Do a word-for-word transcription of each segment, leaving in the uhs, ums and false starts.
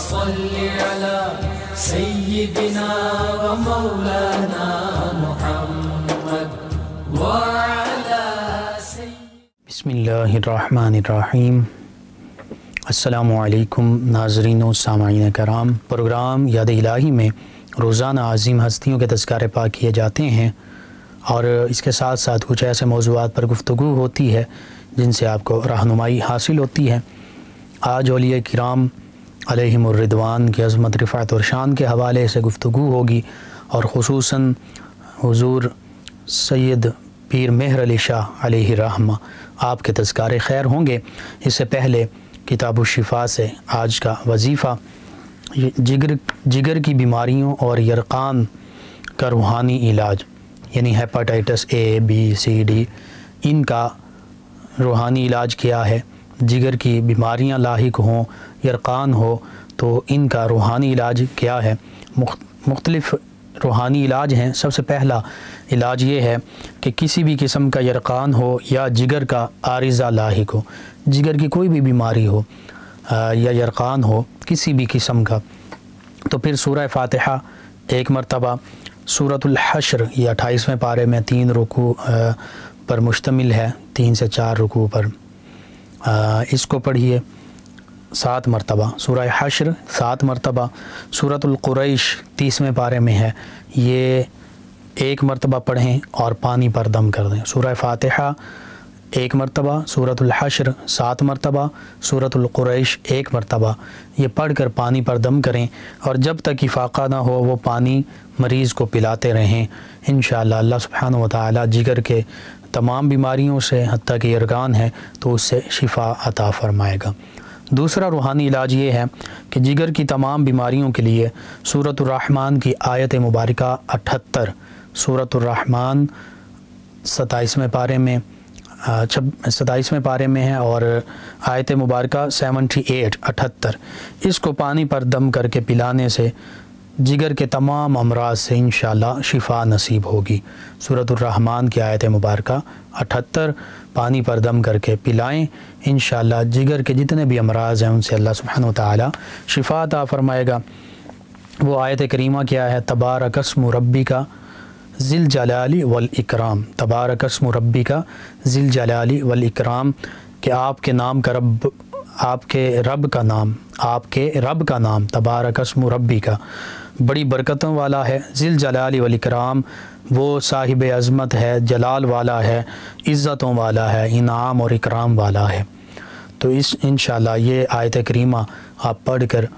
सल्लि अला सय्यिदिना व मौलाना मुहम्मद व अला सय्यिद। बिस्मिल्लाहिर्रहमानिर्रहीम। अस्सलामु अलैकुम नाज़रीन व सामाईन कराम। प्रोग्राम याद इलाही में रोज़ाना आज़ीम हस्तियों के तज़किरे पाक किए जाते हैं और इसके साथ साथ कुछ ऐसे मौज़ूआत पर गुफ्तगू होती है जिनसे आपको रहनुमाई हासिल होती है। आज औलिया किराम अलैहिमुर रिदवान की अज़मत रिफ़ात और शान के हवाले से गुफ्तगू होगी और ख़ुसूसन हुज़ूर सैयद पीर मेहर अली शाह अलैहि रहमा आपके तज़किरे खैर होंगे। इससे पहले किताबुश शिफ़ा से आज का वजीफ़ा जिगर जिगर की बीमारियों और यरकान का रूहानी इलाज यानी hepatitis A B C D इनका रूहानी इलाज क्या है। जिगर की बीमारियां लाहिक हों यरकान हो तो इनका रूहानी इलाज क्या है। मुख्तलिफ़ रूहानी इलाज हैं। सबसे पहला इलाज ये है कि किसी भी किस्म का यरकान हो या जिगर का आरिज़ा लाहिक हो, जिगर की कोई भी बीमारी हो या यरकान हो किसी भी किस्म का, तो फिर सूरह फ़ातिहा एक मरतबा, सूरतुल हश्र ये अट्ठाईसवें पारे में तीन रुकू पर मुश्तमिल है, तीन से चार रुकू पर, इसको पढ़िए सात मरतबा, सूरह हश्र सात मरतबा, सूरतुल कुरैश तीसवें पारे में है ये एक मरतबा पढ़ें और पानी पर दम कर दें। सूरह फ़ातिहा एक मरतबा, सूरतुल हश्र सात मरतबा, सूरतुल कुरैश एक मरतबा, ये पढ़ कर पानी पर दम करें और जब तक इफ़ाक़ा ना हो वो पानी मरीज़ को पिलाते रहें। इंशाअल्लाह अल्लाह सुब्हानहू व तआला जिगर के तमाम बीमारियों से हत्ता कि यरकान है तो उससे शिफा अता फ़रमाएगा। दूसरा रूहानी इलाज ये है कि जिगर की तमाम बीमारियों के लिए सूरतुर रहमान की आयत मुबारका अठहत्तर, सूरतुर रहमान सताईसवें पारे में छब्ब सताईसवें पारे में है और आयत मुबारका अठहत्तर अठहत्तर इसको पानी पर दम करके पिलाने से जिगर के तमाम अमराज से इंशाल्लाह शिफा नसीब होगी। सूरतुर रहमान की आयत मुबारका अठहत्तर पानी पर दम करके पिलाएं, इंशाल्लाह जिगर के जितने भी अमराज हैं उनसे अल्लाह सुब्हानहू व तआला शिफा अता फ़रमाएगा। वो आयत करीमा क्या है? तबारकस्मु रब्बिका ज़िल जलाली वल इकराम, तबारकस्मु रब्बिका ज़िल जलाली वल इकराम कि आपके नाम का रब, आपके रब का नाम, आपके रब का नाम तबारकस्मु रब्बिका बड़ी बरकतों वाला है, ज़िल जलाली वल इकराम वो साहिब अज़मत है, जलाल वाला है, इज़्ज़तों वाला है, इनाम और इकराम वाला है। तो इस इंशाल्लाह ये आयत करीमा आप पढ़ कर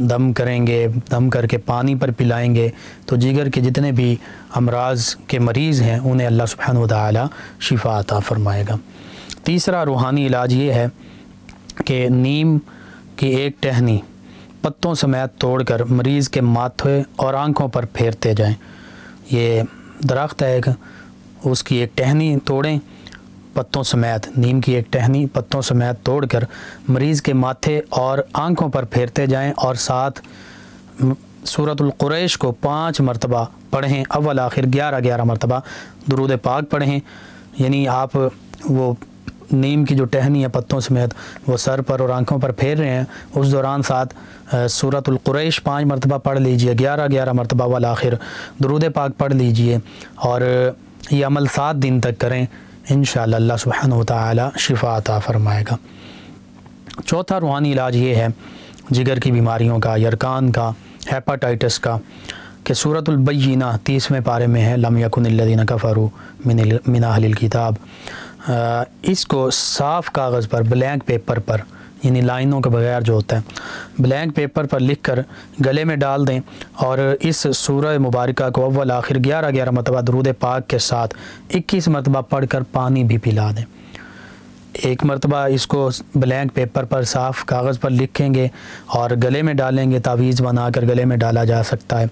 दम करेंगे, दम करके पानी पर पिलाएंगे तो जिगर के जितने भी अमराज के मरीज़ हैं उन्हें अल्लाह सुब्हानहू व तआला शिफा अता फ़रमाएगा। तीसरा रूहानी इलाज ये है कि नीम की एक टहनी पत्तों समेत तोड़कर मरीज़ के माथे और आँखों पर फेरते जाएं। ये दरख्त है एक, उसकी एक टहनी तोड़ें पत्तों समेत, नीम की एक टहनी पत्तों समेत तोड़कर मरीज़ के माथे और आँखों पर फेरते जाएं और साथ सूरतुल कुरैश को पाँच मरतबा पढ़ें, अव्वल आखिर ग्यारह ग्यारह मरतबा दुरूद पाक पढ़ें। यानी आप वो नीम की जो टहनी है पत्तों समेत वो सर पर और आँखों पर फेर रहे हैं, उस दौरान साथ सूरतुल कुरैश पाँच मरतबा पढ़ लीजिए, ग्यारह ग्यारह मरतबा वाला आखिर दुरूद पाक पढ़ लीजिए और ये अमल सात दिन तक करें, इंशाअल्लाह अल्लाह सुब्हानहू व तआला शिफा अता फ़रमाएगा। चौथा रूहानी इलाज ये है जिगर की बीमारियों का, यरकान का, हेपाटाइटिस का कि सूरतुल बय्यिना तीसवें पारे में है, लम यकुनिल्लज़ीना कफ़रू मिन अहलिल किताब, इसको साफ़ कागज़ पर ब्लैंक पेपर पर यानी लाइनों के बग़ैर जो होता है ब्लैंक पेपर पर लिख कर गले में डाल दें और इस सूरह मुबारका को अव्वल आखिर ग्यारह ग्यारह मरतबा दुरूद पाक के साथ इक्कीस मरतबा पढ़ कर पानी भी पिला दें। एक मरतबा इसको ब्लैंक पेपर पर साफ़ कागज़ पर लिखेंगे और गले में डालेंगे, तावीज़ बना कर गले में डाला जा सकता है।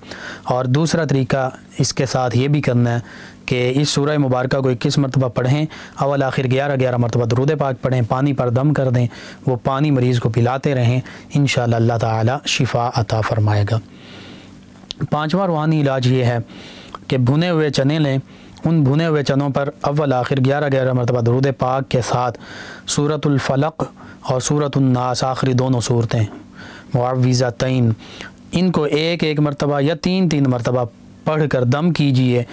और दूसरा तरीका इसके साथ ये भी करना है कि इस सूरह मुबारका को इक्कीस मरतबा पढ़ें, अवल आखिर ग्यारह ग्यारह मरतबा दुरूद पाक पढ़ें, पानी पर दम कर दें, वो पानी मरीज़ को पिलाते रहें, इंशाअल्लाह अल्लाह ताला शिफा अता फ़रमाएगा। पाँचवा रूहानी इलाज ये है कि भुने हुए चने लें, उन भुने हुए चनों पर अव्वल आखिर ग्यारह ग्यारह मरतबा दुरूद पाक के साथ सूरतुल फलक और सूरत उन्नास आखिरी दोनों सूरतें मुअव्विज़तैन, इनको एक एक मरतबा या तीन तीन मरतबा पढ़ कर दम कीजिए।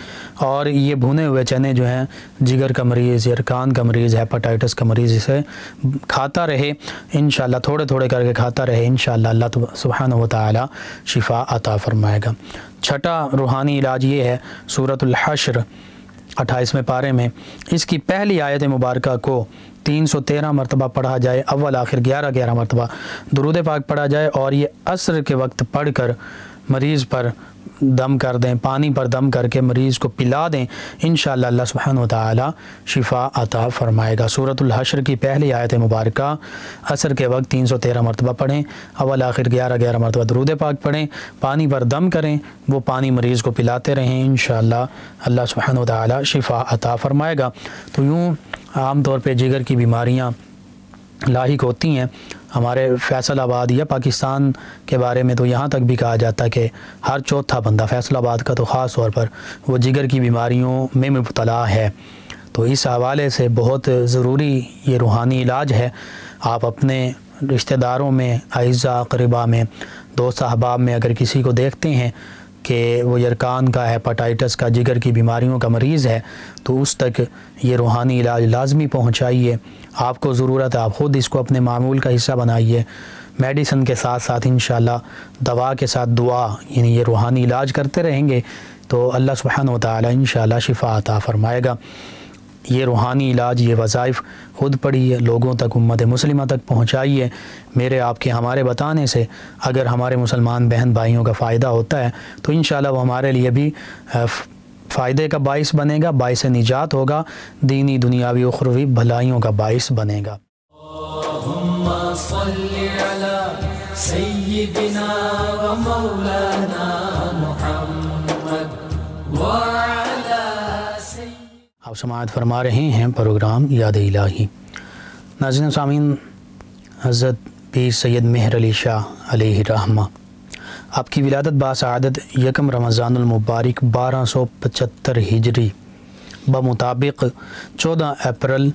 और ये भुने हुए चने जो हैं जिगर का मरीज़, अरकान का मरीज़, हेपेटाइटिस का मरीज़, इसे खाता रहे इंशाल्लाह, थोड़े थोड़े करके खाता रहे इंशाल्लाह अल्लाह सुब्हानहू व तआला शिफा अता फ़रमाएगा। छठा रूहानी इलाज ये है सूरतुल हश्र अट्ठाईसवें पारे में, इसकी पहली आयत मुबारक को तीन सौ तेरह मरतबा पढ़ा जाए, अव्वल आखिर ग्यारह ग्यारह मरतबा दुरूद पाक पढ़ा जाए और ये असर के वक्त पढ़ कर मरीज़ पर दम कर दें, पानी पर दम करके मरीज़ को पिला दें, इंशाअल्लाह अल्लाह सुब्हानहू व तआला शिफा अता फ़रमाएगा। सूरतुल हश्र की पहली आयत मुबारक असर के वक्त तीन सौ तेरह मरतबा पढ़ें, अव्वल आखिर ग्यारह ग्यारह मरतबा दुरूद पाक पढ़ें, पानी पर दम करें, वो पानी मरीज़ को पिलाते रहें, इंशाअल्लाह अल्लाह सुब्हानहू व तआला शिफा अता फ़रमाएगा। तो यूँ आम तौर पे जिगर की बीमारियाँ लाहिक होती हैं हमारे फैसलाबाद या पाकिस्तान के बारे में, तो यहाँ तक भी कहा जाता है कि हर चौथा बंदा फैसलाबाद का तो ख़ास तौर पर वो जिगर की बीमारियों में मुब्तला है। तो इस हवाले से बहुत ज़रूरी ये रूहानी इलाज है। आप अपने रिश्तेदारों में, अइज़ा अक़रबा में, दोस्त अहबाब में अगर किसी को देखते हैं कि वो यरकान का, हेपेटाइटिस का, जिगर की बीमारियों का मरीज़ है, तो उस तक ये रूहानी इलाज लाजमी पहुँचाइए। आपको ज़रूरत है आप ख़ुद इसको अपने मामूल का हिस्सा बनाइए। मेडिसिन के साथ साथ इंशाल्लाह दवा के साथ दुआ, यानी ये रूहानी इलाज करते रहेंगे तो अल्लाह सुब्हानहू व तआला इंशाल्लाह शिफा अता फ़रमाएगा। ये रूहानी इलाज, ये वज़ाइफ़ ख़ुद पढ़िए, लोगों तक, उम्मत मुस्लिमा तक पहुँचाइए। मेरे आपके हमारे बताने से अगर हमारे मुसलमान बहन भाइयों का फ़ायदा होता है तो इंशाल्लाह वो हमारे लिए भी फ़ायदे का बाइस बनेगा, बाइस निजात होगा, दीनी दुनियावी उखरवी भलाइयों का बाइस बनेगा। आप समाअत फरमा रहे हैं प्रोग्राम याद इलाही। नाज़रीन सामीन, हज़रत पीर सैयद मेहर अली शाह अलैहि रहमा, आपकी विलादत बासआदत यकम रमज़ानुल मुबारक बारह सौ पचहत्तर हिजरी बमुताबिक चौदह अप्रैल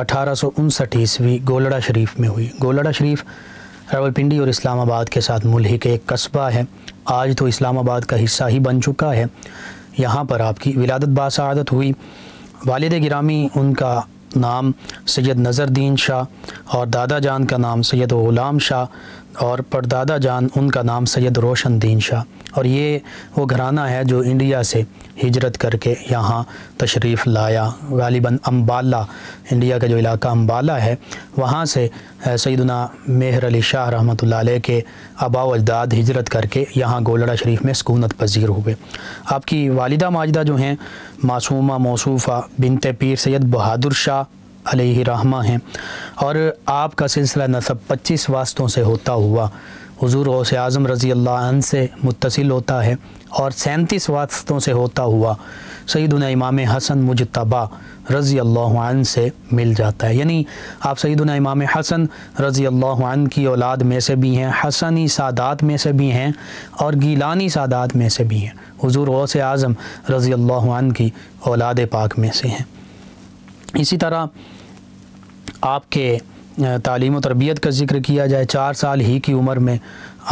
अठारह सौ उनसठ ईस्वी गोलड़ा शरीफ में हुई। गोलड़ा शरीफ रावलपिंडी और इस्लामाबाद के साथ मुल्हिक एक कस्बा है, आज तो इस्लामाबाद का हिस्सा ही बन चुका है। यहाँ पर आपकी विलादत बासआदत हुई। वालिदे गिरामी, उनका नाम सैयद नज़रदीन शाह और दादा जान का नाम सैयद ग़ुलाम शाह और परदादा जान उनका नाम सैयद रोशनदीन शाह। और ये वो घराना है जो इंडिया से हिजरत करके यहाँ तशरीफ़ लाया, गालिबन अम्बाला, इंडिया का जो इलाका अम्बाला है वहाँ से सैयदना मेहर अली शाह रहमतुल्लाह अलैह के आबा व अजदाद हिजरत करके यहाँ गोलड़ा शरीफ में सकूनत पजीर हुए। आपकी वालिदा माजिदा जो हैं मासूमा मौसूफ़ा बिनते पीर सैयद बहादुर शाह अलैहि रहमा हैं। और आपका सिलसिला नसब पच्चीस वास्तों से होता हुआ हुज़ूर गौसे आज़म रज़ी अल्लाह अन्हु से मुत्तसिल होता है और सैंतीस वास्तों से होता हुआ सैयदुना इमाम हसन मुजतबा रज़ी अल्लाह अन्हु से मिल जाता है। यानी आप सैयदुना इमाम हसन रज़ी अल्लाह अन्हु की औलाद में से भी हैं, हसनी सादात में से भी हैं और गीलानी सादात में से भी हैं, हुज़ूर गौसे आज़म रज़ी अल्लाह अन्हु की औलाद पाक में से हैं। इसी तरह आपके तालीम और तरबियत का जिक्र किया जाए, चार साल ही की उम्र में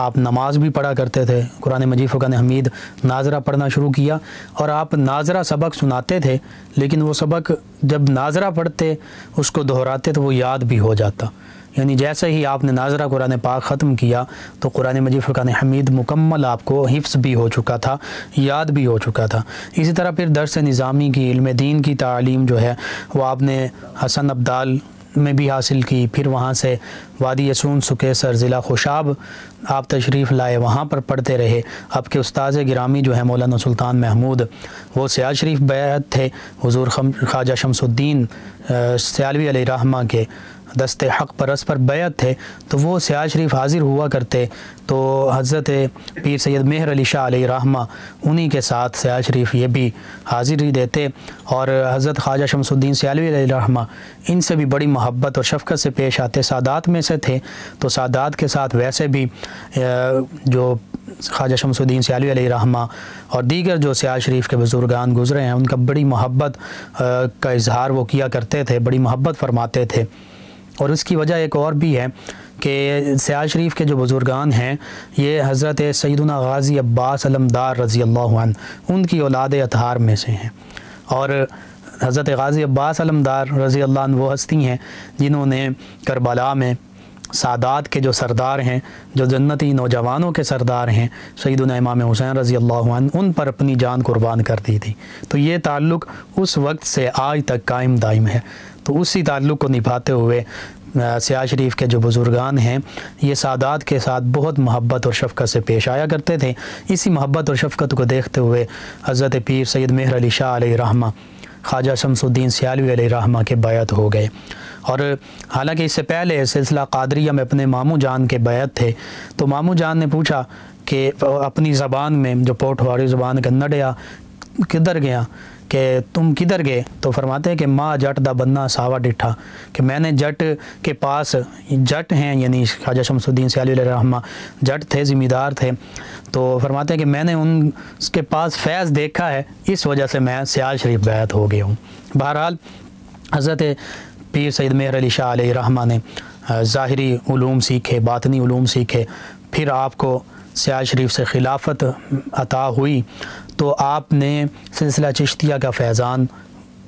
आप नमाज भी पढ़ा करते थे, कुरान मजीद फ़ुक़ान हमीद नाजरा पढ़ना शुरू किया और आप नाजरा सबक सुनाते थे, लेकिन वो सबक जब नाजरा पढ़ते उसको दोहराते तो वो याद भी हो जाता। यानी जैसे ही आपने नाजरा कुरान पाक ख़त्म किया तो कुरान मजीद फ़ुक़ान हमीद मुकम्मल आपको हिफ्ज़ भी हो चुका था, याद भी हो चुका था। इसी तरह फिर दर्स निज़ामी की, इल्म दीन की तालीम जो है वह आपने हसन अब्दाल में भी हासिल की, फिर वहाँ से वादी यसून सुकेसर ज़िला खुशाब आप तशरीफ़ लाए, वहाँ पर पढ़ते रहे। आपके उस्ताद गिरामी जो है मौलाना सुल्तान महमूद वो सियाज शरीफ बैत थे हुज़ूर ख्वाजा शमसुद्दीन सयालवी अलैहि रहमा के दस्ते हक़ परस पर बैत थे, तो वो सियाज शरीफ हाज़िर हुआ करते। तो हज़रत पीर सैयद मेहर अली शाह अलैहि रहमा उन्हीं के साथ सियाज शरीफ ये भी हाज़िरी देते और हज़रत ख्वाजा शमसुद्दीन सयालवी अलैहि रहमा इनसे भी बड़ी मोहब्बत और शफ़क़त से पेश आते। सादात में से थे तो सादात के साथ वैसे भी जो ख्वाजा शमसुद्दीन सयालवी अलैहि रहमा और दीगर जो सियाज शरीफ के बुजुर्गान गुज़रे हैं उनका बड़ी मोहब्बत का इजहार वो किया करते थे, बड़ी मोहब्बत फरमाते थे। और उसकी वजह एक और भी है कि सियाल शरीफ के जो बुज़ुर्गान हैं ये हज़रत सैयदना गाज़ी अब्बास अलमदार रज़ी अल्लाहु अन्हु उनकी औलाद अतहार में से हैं। और हज़रत गाज़ी अब्बास अलमदार रज़ी अल्लाह अन्हु वो हस्ती हैं जिन्होंने करबला में सादात के जो सरदार हैं, जो जन्नती नौजवानों के सरदार हैं, सैयदना इमाम हुसैन रज़ी अल्लाहु अन्हु उन पर अपनी जान कुर्बान कर दी थी। तो ये ताल्लुक़ उस वक्त से आज तक कायम दायम है। तो उसी ताल्लुक़ को निभाते हुए सियाह शरीफ के जो बुज़ुर्गान हैं ये सादात के साथ बहुत महब्बत और शफ़क़त से पेश आया करते थे। इसी महब्बत और शफ़क़त को देखते हुए हज़रत पीर सैयद मेहर अली शाह अलैहिर्रहमा ख्वाजा शमसुद्दीन सियालवी अलैहिर्रहमा के बैत हो गए। और हालांकि इससे पहले सिलसिला कादरिया में अपने मामू जान के बैत थे, तो मामू जान ने पूछा कि अपनी ज़बान में, जो पोठवारी ज़बान कन्नड़िया, किधर गया कि तुम किधर गए? तो फरमाते हैं कि माँ जट दा बन्ना सावा डिठा, कि मैंने जट के पास, जट हैं यानी ख्वाजा शमसुद्दीन सियालवी अलैहिर्रहमा जट थे, ज़िम्मेदार थे, तो फरमाते हैं कि मैंने उनके पास फैज़ देखा है, इस वजह से मैं सियाल शरीफ बैत हो गया हूँ। बहरहाल हज़रत पीर सैयद मेहर अली शाह अलैहिर्रहमा ने ज़ाहिरी उलूम सीखे, बातनी उलूम सीखे, फिर आपको सियाल शरीफ से खिलाफत अता हुई तो आपने सिलसिला चिश्तिया का फैज़ान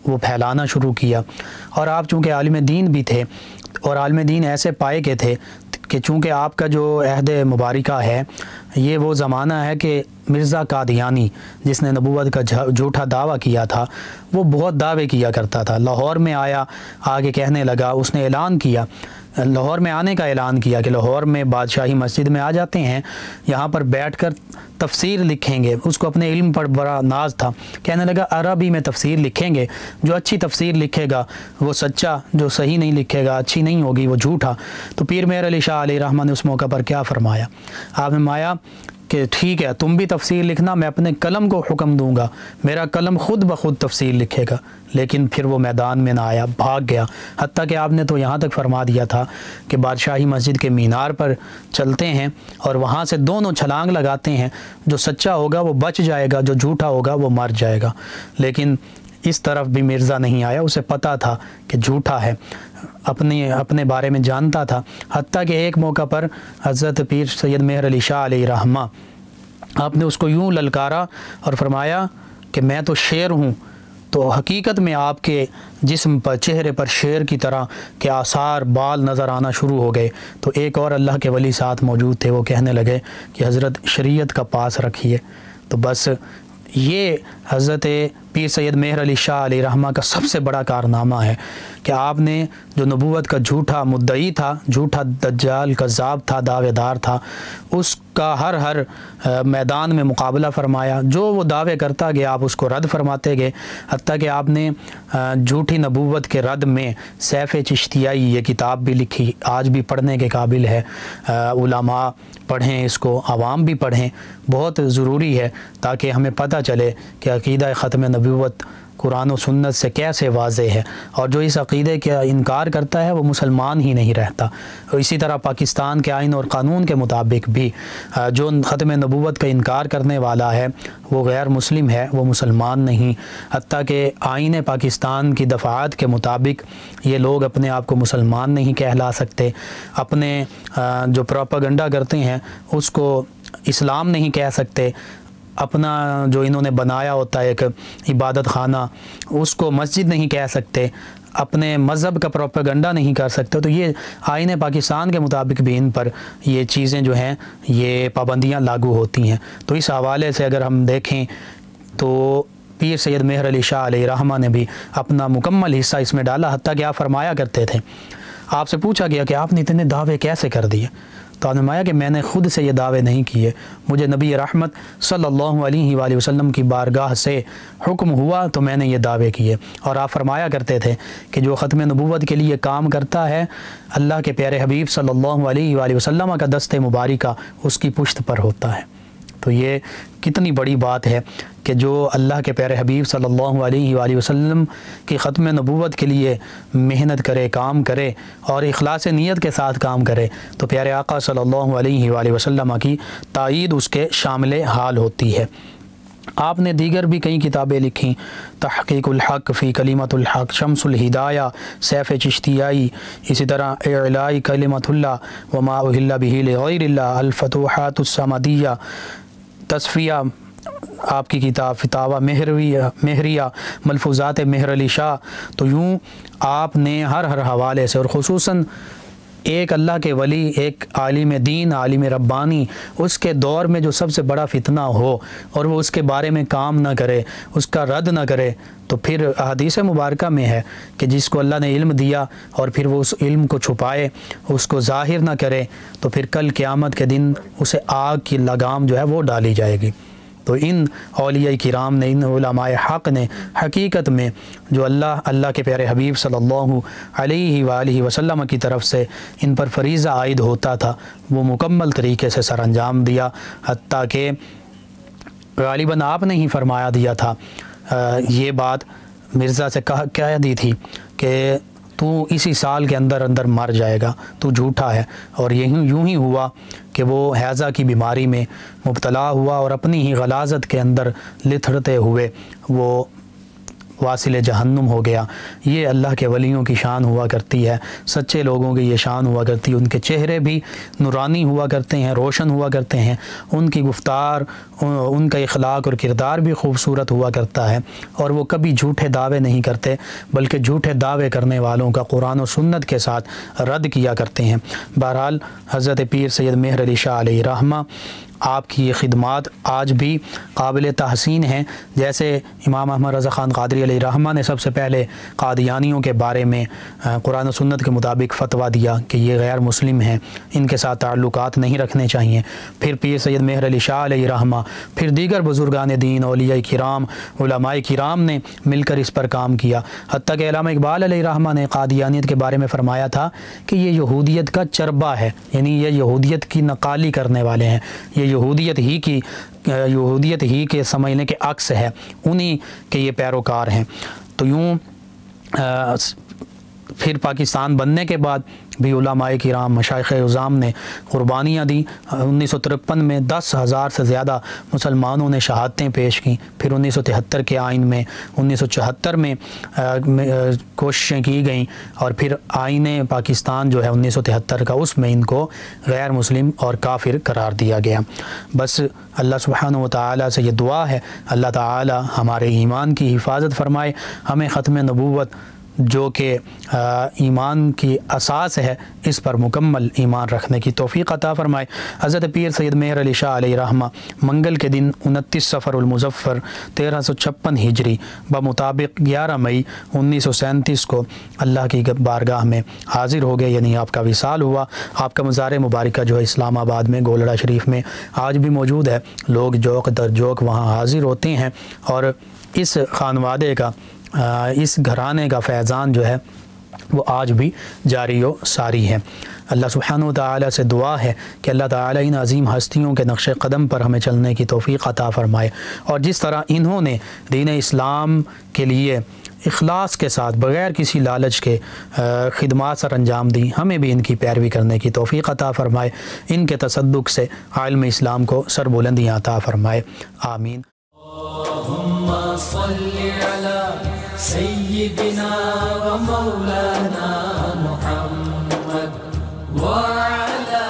वो फैलाना शुरू किया। और आप चूँकि आलिम दीन भी थे और आलिम दीन ऐसे पाए के थे कि चूँकि आपका जो अहद मुबारका है ये वो ज़माना है कि मिर्ज़ा कादियानी, जिसने नबूवत का झूठा दावा किया था, वो बहुत दावे किया करता था। लाहौर में आया, आगे कहने लगा, उसने ऐलान किया, लाहौर में आने का ऐलान किया कि लाहौर में बादशाही मस्जिद में आ जाते हैं, यहाँ पर बैठकर तफसीर लिखेंगे। उसको अपने इल्म पर बड़ा नाज था। कहने लगा अरबी में तफसीर लिखेंगे, जो अच्छी तफसीर लिखेगा वो सच्चा, जो सही नहीं लिखेगा अच्छी नहीं होगी, वो झूठा। तो पीर मेहर अली शाह अलैहिर्रहमान ने उस मौके पर क्या फरमाया? आप फरमाया कि ठीक है, तुम भी तफसीर लिखना, मैं अपने कलम को हुक्म दूंगा, मेरा कलम ख़ुद ब खुद तफसीर लिखेगा। लेकिन फिर वो मैदान में ना आया, भाग गया। हत्ता कि आपने तो यहाँ तक फरमा दिया था कि बादशाही मस्जिद के मीनार पर चलते हैं और वहाँ से दोनों छलांग लगाते हैं, जो सच्चा होगा वो बच जाएगा, जो झूठा होगा वो मर जाएगा। लेकिन इस तरफ भी मिर्ज़ा नहीं आया, उसे पता था कि झूठा है, अपने अपने बारे में जानता था। हत्ता कि एक मौका पर हज़रत पीर सैयद मेहर अली शाह अलैहिर्रहमा आपने उसको यूँ ललकारा और फरमाया कि मैं तो शेर हूँ, तो हकीकत में आपके जिस्म पर, चेहरे पर शेर की तरह के आसार, बाल नज़र आना शुरू हो गए। तो एक और अल्लाह के वली साथ मौजूद थे, वो कहने लगे कि हज़रत शरीयत का पास रखिए। तो बस ये हज़रत पीर सैयद मेहर अली शाह अलैहिर्रहमा का सबसे बड़ा कारनामा है कि आपने जो नबूवत का झूठा मुद्दई था, झूठा दज्जाल कज़्ज़ाब था, दावेदार था, उसका हर हर आ, मैदान में मुकाबला फरमाया। जो वो दावे करता गया आप उसको रद्द फरमाते गए। हत्ता कि आपने झूठी नबूवत के रद्द में सैफ़ चिश्तियाई ये किताब भी लिखी, आज भी पढ़ने के काबिल है। आ, उलमा पढ़ें इसको, आवाम भी पढ़ें, बहुत ज़रूरी है ताकि हमें पता चले कि अक़ीदा ख़त्म नबूवत कुरान और सुन्नत से कैसे वाज़े है। और जो इस अक़ीदे का इनकार करता है वो मुसलमान ही नहीं रहता। और इसी तरह पाकिस्तान के आइन और क़ानून के मुताबिक भी जो ख़त्म नबूवत का इनकार करने वाला है वो गैर मुस्लिम है, वो मुसलमान नहीं। हत्ता कि आइन पाकिस्तान की दफ़ात के मुताबिक ये लोग अपने आप को मुसलमान नहीं कहला सकते, अपने जो प्रोपागंडा करते हैं उसको इस्लाम नहीं कह सकते। अपना जो इन्होंने बनाया होता है एक इबादत खाना, उसको मस्जिद नहीं कह सकते, अपने मज़हब का प्रोपेगंडा नहीं कर सकते। तो ये आईन पाकिस्तान के मुताबिक भी इन पर ये चीज़ें जो हैं ये पाबंदियां लागू होती हैं। तो इस हवाले से अगर हम देखें तो पीर सैयद मेहर अली शाह अलैहिर्रहमा ने भी अपना मुकम्मल हिस्सा इसमें डाला। हत्ता कि आप फरमाया करते थे, आपसे पूछा गया कि आपने इतने दावे कैसे कर दिए? तो फरमाया कि मैंने ख़ुद से ये दावे नहीं किए, मुझे नबी रहमत सल्लल्लाहु अलैहि वसल्लम की बारगाह से हुक्म हुआ तो मैंने ये दावे किए। और आप फरमाया करते थे कि जो ख़त्म नबूवत के लिए काम करता है अल्लाह के प्यारे हबीब सल्लल्लाहु अलैहि वसल्लम का दस्ते मुबारका उसकी पुश्त पर होता है। तो ये कितनी बड़ी बात है कि जो अल्लाह के प्यारे हबीब सल्लल्लाहु अलैहि वसल्लम की ख़त्म नबूवत के लिए मेहनत करे, काम करे और इखलास नीयत के साथ काम करे तो प्यारे आका सल्लल्लाहु अलैहि वसल्लम की ताईद उसके शामिल हाल होती है। आपने दीगर भी कई किताबें लिखीं, तहक़ीक़ुल हक़ फ़ी कलिमतुल हक़, शम्सुल हिदाया, सैफ़ चिश्तियाई, इसी तरह इलाही कलिमतुल्लाह व मा उहिल्ला बिही लिग़ैरिल्लाह, अल फतूहातुस समदिया, तस्फ़िया आपकी किताब, फितावा मेहरविया मेहरिया, मलफूज़ात मेहर अली शाह। तो यूँ आपने हर हर हवाले से और ख़ुसूसन एक अल्लाह के वली, एक आलिम दीन, आलिम रब्बानी, उसके दौर में जो सबसे बड़ा फितना हो और वो उसके बारे में काम ना करे, उसका रद्द ना करे, तो फिर हदीस मुबारक में है कि जिसको अल्लाह ने इल्म दिया और फिर वो उस इल्म को छुपाए, उसको ज़ाहिर ना करे, तो फिर कल क़यामत के दिन उसे आग की लगाम जो है वो डाली जाएगी। तो इन औलियाए किराम ने, इन उलमाए हक़ ने हकीकत में जो अल्लाह अल्लाह के प्यारे हबीब सल्लल्लाहु अलैहि वालैहि वसल्लम की तरफ से इन पर फरीज़ा आयद होता था वो मुकम्मल तरीके से सर अंजाम दिया, हत्ता के ग़ालिबन आपने ही फरमाया दिया था, ये बात मिर्ज़ा से कह कह दी थी कि तू इसी साल के अंदर अंदर मर जाएगा, तू झूठा है। और यही यूं ही हुआ कि वो हैज़ा की बीमारी में मुब्तला हुआ और अपनी ही गलाज़त के अंदर लिथड़ते हुए वो वासिल जहन्नुम हो गया। ये अल्लाह के वलियों की शान हुआ करती है, सच्चे लोगों की ये शान हुआ करती है। उनके चेहरे भी नूरानी हुआ करते हैं, रोशन हुआ करते हैं, उनकी गुफ्तार, उनका इखलाक और किरदार भी खूबसूरत हुआ करता है। और वो कभी झूठे दावे नहीं करते, बल्कि झूठे दावे करने वालों का कुरान और सुन्नत के साथ रद्द किया करते हैं। बहरहाल हज़रत पीर सैयद मेहर अली शाह अलैहि रहमा, आपकी ये ख़िदमात आज भी काबिल तहसीन हैं। जैसे इमाम अहमद रज़ा ख़ान क़ादरी अलैहि रहमा ने सबसे पहले क़ादियानियों के बारे में कुरान और सुन्नत के मुताबिक फ़तवा दिया कि ये गैर मुस्लिम हैं, इनके साथ ताल्लुकात नहीं रखने चाहिए। फिर पीर सैयद मेहर अली शाह अलैहि रहमा, फिर दीगर बुज़ुर्गान दीन, औलिया किराम, उलमाए किराम ने मिलकर इस पर काम किया। हत्ता कि अल्लामा इकबाल अलैहि रहमा ने क़ादियानियत के बारे में फ़रमाया था कि ये यहूदियत का चरबा है, यानी ये यहूदियत की नकाली करने वाले हैं, ये यहूदियत ही की यहूदियत ही के समझने के अक्स है, उन्हीं के ये पैरोकार हैं। तो यूँ फिर पाकिस्तान बनने के बाद भी उलमाए किराम, मशाइखे उज़ाम ने कुर्बानियाँ दी। उन्नीस सौ तिरपन में दस हज़ार से ज़्यादा मुसलमानों ने शहादतें पेश की। फिर उन्नीस सौ तिहत्तर के आइन में, उन्नीस सौ चौहत्तर में कोशिशें की गईं और फिर आइन पाकिस्तान जो है उन्नीस सौ तिहत्तर का, उसमें इनको गैर मुस्लिम और काफिर करार दिया गया। बस अल्लाह सुब्हानहू व तआला से ये दुआ है, अल्लाह ताला हमारे ईमान की हिफाजत फरमाए, हमें ख़त्म नबूवत जो कि ईमान की असास है, इस पर मुकम्मल ईमान रखने की तौफ़ीक़ अता फ़रमाए। हज़रत पीर सैयद मेहर अली शाह अलैहि रहमा मंगल के दिन उनतीस सफ़रुल मुज़फ़्फ़र तेरह सौ छप्पन हिजरी बमुताबिक ग्यारह मई उन्नीस सौ सैंतीस को अल्लाह की बारगाह में हाज़िर हो गए, यानी आपका विसाल हुआ। आपका मज़ार मुबारक जो है इस्लामाबाद में गोलड़ा शरीफ में आज भी मौजूद है, लोग जोक दर जोक वहाँ हाज़िर होते हैं और इस खानवादे का, इस घराने का फैज़ान जो है वो आज भी जारी व सारी है। अल्लाह सुब्हानहू व तआला से दुआ है कि अल्लाह ताला इन अज़ीम हस्तियों के नक्शे कदम पर हमें चलने की तौफ़ीक़ अता फ़रमाए। और जिस तरह इन्होंने दीन इस्लाम के लिए इखलास के साथ बग़ैर किसी लालच के खिदमात सर अंजाम दी, हमें भी इनकी पैरवी करने की तौफ़ीक़ अता फ़रमाए। इनके तसद्दुक़ से आलम इस्लाम को सरबुलंदियाँ अता फ़रमाए। आमीन। سيدنا ومولانا محمد وعلى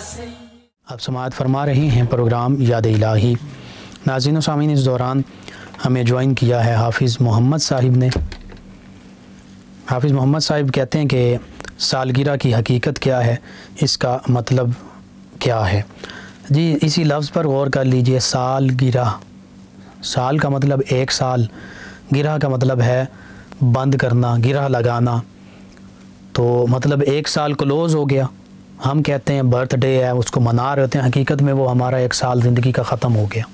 سيد। आप समाअत फरमा रहे हैं प्रोग्राम याद इलाही। नाज़रीन सामीन, इस दौरान हमें ज्वाइन किया है हाफिज़ मोहम्मद साहिब ने। हाफिज़ मोहम्मद साहिब कहते हैं कि सालगिरह की हकीकत क्या है, इसका मतलब क्या है। जी, इसी लफ्ज़ पर गौर कर लीजिए। सालगिरह, साल का मतलब एक साल, गिरह का मतलब है बंद करना, गिरह लगाना। तो मतलब एक साल क्लोज़ हो गया। हम कहते हैं बर्थडे है, उसको मना रहे होते हैं, हकीकत में वो हमारा एक साल ज़िंदगी का ख़त्म हो गया।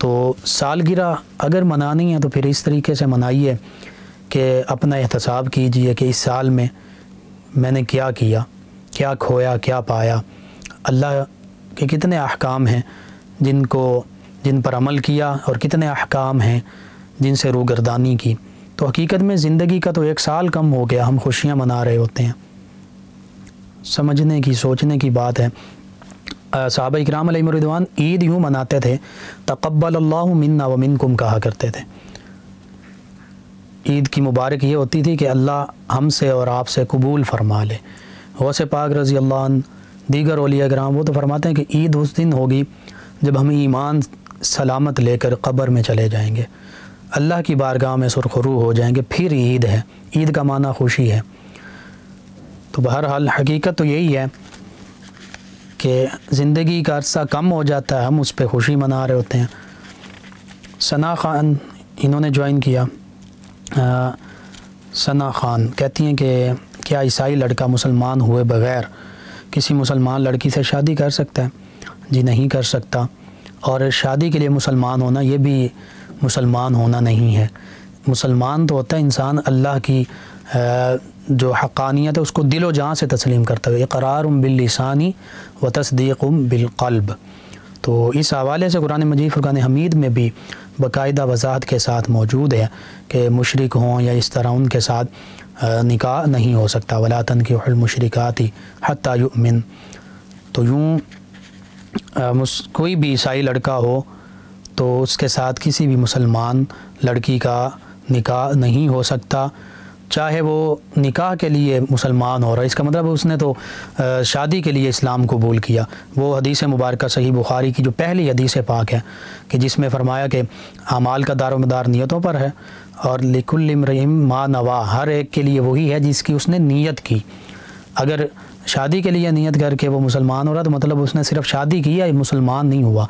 तो सालगिरह अगर मनानी है तो फिर इस तरीके से मनाइए कि अपना एहतसाब कीजिए कि इस साल में मैंने क्या किया, क्या खोया, क्या पाया, अल्लाह के कितने अहकाम हैं जिनको जिन पर अमल किया और कितने अहकाम हैं जिनसे रूगर्दानी की। तो हकीकत में ज़िंदगी का तो एक साल कम हो गया, हम खुशियाँ मना रहे होते हैं। समझने की, सोचने की बात है। सहाबा इकराम अलैहिम रिदवान ईद यूँ मनाते थे, तक़ब्बलल्लाहु मिन्ना व मिनकुम कहा करते थे। ईद की मुबारक ये होती थी कि अल्लाह हमसे और आपसे कबूल फ़रमा ले। गौसे पाक रज़ी अल्लाह अन्हु दीगर औलिया कराम वो तो फरमाते हैं कि ईद उस दिन होगी जब हम ईमान सलामत लेकर कब्र में चले जाएंगे, अल्लाह की बारगाह में सुरखरू हो जाएंगे, फिर ईद है। ईद का माना खुशी है। तो बहरहाल हकीकत तो यही है कि ज़िंदगी का अरसा कम हो जाता है, हम उस पर खुशी मना रहे होते हैं। सना ख़ान इन्होंने ज्वाइन किया। आ, सना ख़ान कहती हैं कि क्या ईसाई लड़का मुसलमान हुए बग़ैर किसी मुसलमान लड़की से शादी कर सकता है? जी नहीं कर सकता। और शादी के लिए मुसलमान होना ये भी मुसलमान होना नहीं है। मुसलमान तो होता है इंसान अल्लाह की आ, जो हक़ानियत है उसको दिलो जान से तस्लीम करता है। इक़रारुम बिल्लिसानी व तस्दीक़ुम बिलक़ल्ब। तो इस हवाले से कुरान मजीद फ़ुरक़ान हमीद में भी बाकायदा वजाहत के साथ मौजूद है कि मुशरिक हों या इस तरह उनके साथ निकाह नहीं हो सकता। वला तनकिहुल मुशरिकाति हत्ता युमिन। तो यूँ कोई भी ईसाई लड़का हो तो उसके साथ किसी भी मुसलमान लड़की का निकाह नहीं हो सकता, चाहे वो निकाह के लिए मुसलमान हो रहा है। इसका मतलब उसने तो शादी के लिए इस्लाम कबूल किया। वो हदीस मुबारक सही बुखारी की जो पहली हदीस पाक है कि जिसमें फरमाया कि आमाल का दारोमदार नियतों पर है और लिकुल्लि इम्रिइम मा नवा, हर एक के लिए वही है जिसकी उसने नीयत की। अगर शादी के लिए नीयत करके वो मुसलमान हो रहा तो मतलब उसने सिर्फ शादी की या मुसलमान नहीं हुआ।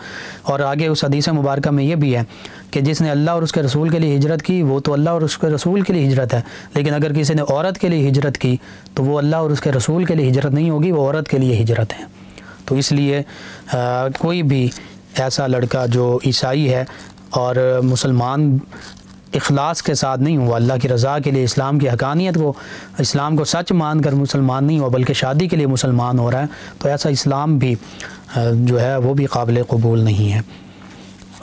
और आगे उस हदीस मुबारक में ये भी है कि जिसने अल्लाह और उसके रसूल के लिए हिजरत की वो तो अल्लाह और उसके रसूल के लिए हिजरत है, लेकिन अगर किसी ने औरत के लिए हिजरत की तो वो अल्लाह और उसके रसूल के लिए हिजरत नहीं होगी, वो औरत के लिए हिजरत है। तो इसलिए कोई भी ऐसा लड़का जो ईसाई है और मुसलमान इखलास के साथ नहीं हुआ, अल्लाह की रज़ा के लिए इस्लाम की हक़ानियत को, इस्लाम को सच मान कर मुसलमान नहीं हुआ बल्कि शादी के लिए मुसलमान हो रहा है, तो ऐसा इस्लाम भी जो है वो भी काबिल कबूल नहीं है।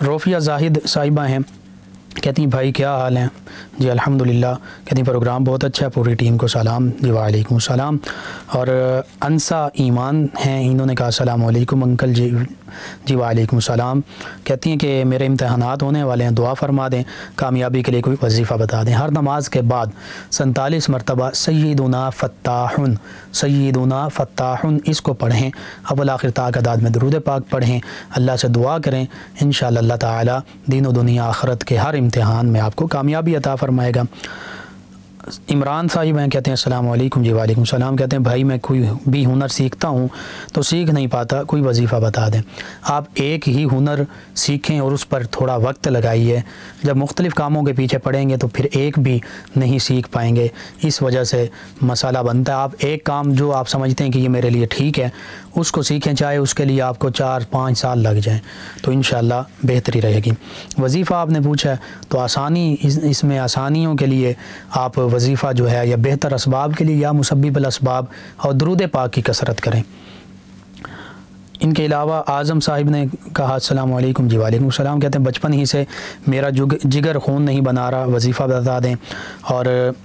रोफिया जाहिद साहिबा हैं, कहती हैं भाई क्या हाल हैं? जी अल्हम्दुलिल्लाह। कहती प्रोग्राम बहुत अच्छा है, पूरी टीम को सलाम। जी वालेकुम सलाम। और अनसा ईमान हैं, इन्होंने कहा अस्सलाम वालेकुम अंकल। जी जी वालेकुम सलाम। कहती हैं कि मेरे इम्तहानात होने वाले हैं, दुआ फरमा दें, कामयाबी के लिए कोई वजीफ़ा बता दें। हर नमाज के बाद सैंतालीस मरतबा सय्यदुना फत्ताहुन सय्यदुना फत्ताहुन इसको पढ़ें, अव्वल आखिर तक अदाद में दुरूद पाक पढ़ें, अल्लाह से दुआ करें, इंशाअल्लाह अल्लाह ताला दीन और दुनिया आखरत के हर इम्तहान में आपको कामयाबी अता फरमाएगा। इमरान साहिब हैं, कहते हैं अस्सलाम वालेकुम। जी वालेकुम सलाम। कहते हैं भाई मैं कोई भी हुनर सीखता हूँ तो सीख नहीं पाता, कोई वजीफ़ा बता दें। आप एक ही हुनर सीखें और उस पर थोड़ा वक्त लगाइए। जब मुख्तलिफ़ कामों के पीछे पड़ेंगे तो फिर एक भी नहीं सीख पाएंगे। इस वजह से मसाला बनता है। आप एक काम जो आप समझते हैं कि ये मेरे लिए ठीक है उसको सीखें, चाहे उसके लिए आपको चार पाँच साल लग जाएँ, तो इंशाल्लाह बेहतरी रहेगी। वजीफ़ा आपने पूछा है तो आसानी इसमें आसानियों के लिए आप वजीफ़ा जो है या बेहतर असबाब के लिए या मुसब्बिबल असबाब और दुरूद पाक की कसरत करें। इनके अलावा आज़म साहिब ने कहा अस्सलाम वालेकुम। जी वालेकुम सलाम। कहते हैं बचपन ही से मेरा जिगर खून नहीं बना रहा, वजीफ़ा बता दें। और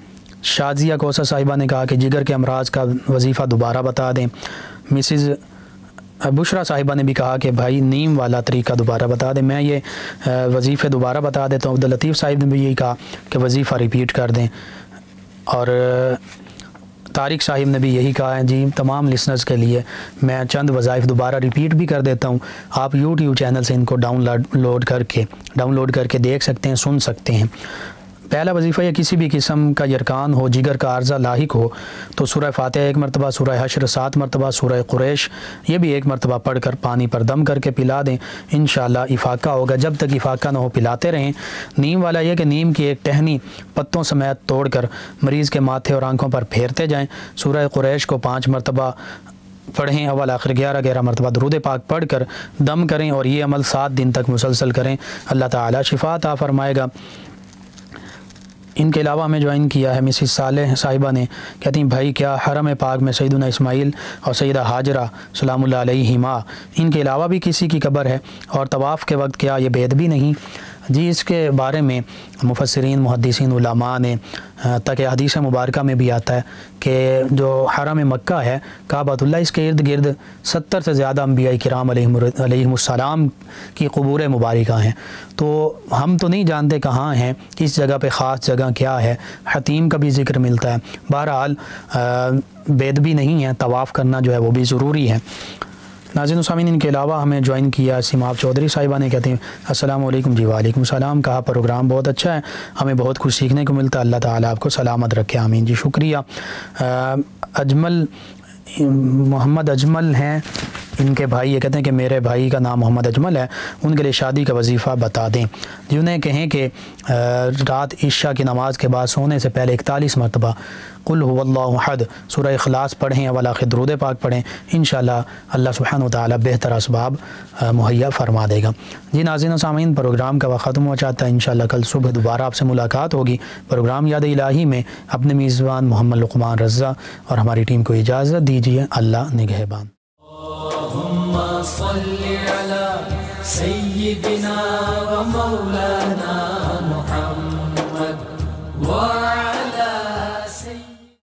शाजिया कोसा साहिबा ने कहा कि जिगर के अमराज का वजीफ़ा दोबारा बता दें। मिसिज़ बुशरा साहिबा ने भी कहा कि भाई नीम वाला तरीका दोबारा बता दें। मैं ये वजीफ़े दोबारा बता देता हूँ। अब्दुल लतीफ़ साहिब ने भी यही कहा कि वजीफ़ा रिपीट कर दें। और तारिक साहिब ने भी यही कहा है। जी तमाम लिसनर्स के लिए मैं चंद वज़ाइफ दोबारा रिपीट भी कर देता हूँ। आप यूट्यूब चैनल से इनको डाउनलोड करके डाउनलोड करके देख सकते हैं, सुन सकते हैं। पहला वजीफ़ा या किसी भी किस्म का यरकान हो, जिगर का आर्जा लाहिक हो तो सूरह फातिहा एक मरतबा, सूरह हशर सात मरतबा, सूरह कुरैश ये भी एक मरतबा पढ़ कर पानी पर दम करके पिला दें। इंशाल्लाह इफ़ाका होगा। जब तक इफ़ाका ना हो पिलाते रहें। नीम वाला यह कि नीम की एक टहनी पत्तों समेत तोड़ कर मरीज़ के माथे और आँखों पर फेरते जाएँ। सूरह कुरैश को पाँच मरतबा पढ़ें, अव्वल आखिर ग्यारह ग्यारह मरतबा दुरूद पाक पढ़ कर दम करें। और ये अमल सात दिन तक मुसलसल करें, अल्लाह ताला शिफा अता फरमाएगा। इनके अलावा हमें ज्वाइन किया है मिसिस सालेह साहिबा ने, कहती हैं भाई क्या हरम पाक में सैयदना इस्माइल और सैयदा हाजरा सलामुल्लाह अलैहिमा इनके अलावा भी किसी की कब्र है और तवाफ़ के वक्त क्या ये बेदबी नहीं? जी इसके बारे में मुफस्सिरीन मुहद्दिसीन उलमा ने ताकि हदीस मुबारक में भी आता है कि जो हरम मक्का है काबतुल्लाह इसके इर्द गिर्द सत्तर से ज़्यादा अंबिया किराम अलैहिमुस्सलाम की क़बूर मुबारक हैं। तो हम तो नहीं जानते कहाँ हैं, किस जगह पे ख़ास जगह क्या है, हतीम का भी ज़िक्र मिलता है। बहरहाल बेदबी नहीं है, तवाफ़ करना जो है वो भी ज़रूरी है। नाज़रीन उस्तामीन इनके अलावा हमें ज्वाइन किया सीमाब चौधरी साहिबा ने, कहते हैं अस्सलाम वालेकुम। जी वालेकुम सलाम। कहा प्रोग्राम बहुत अच्छा है, हमें बहुत कुछ सीखने को मिलता है, अल्लाह ताला आपको सलामत रखे, आमीन। जी शुक्रिया। अजमल मोहम्मद अजमल हैं इनके भाई, ये कहते हैं कि मेरे भाई का नाम मोहम्मद अजमल है, उनके लिए शादी का वजीफ़ा बता दें। जी उन्हें कहें कि रात ईशा की नमाज के बाद सोने से पहले इकतालीस मरतबा कुल हुवल्लाहु अहद सूरह इखलास पढ़ें, वाला दुरूद पाक पढ़ें, इंशाअल्लाह अल्लाह सुब्हानहू व तआला बेहतर असबाब मुहैया फ़रमा देगा। जी नाज़रीन सामीन प्रोग्राम का वक्त ख़त्म हो जाता है, इंशाअल्लाह कल सुबह दोबारा आपसे मुलाकात होगी प्रोग्राम याद इलाही में। अपने मेज़बान मोहम्मद लुकमान रज़ा और हमारी टीम को इजाज़त दीजिए, अल्लाह निगहबान। صل على سيدنا ومولانا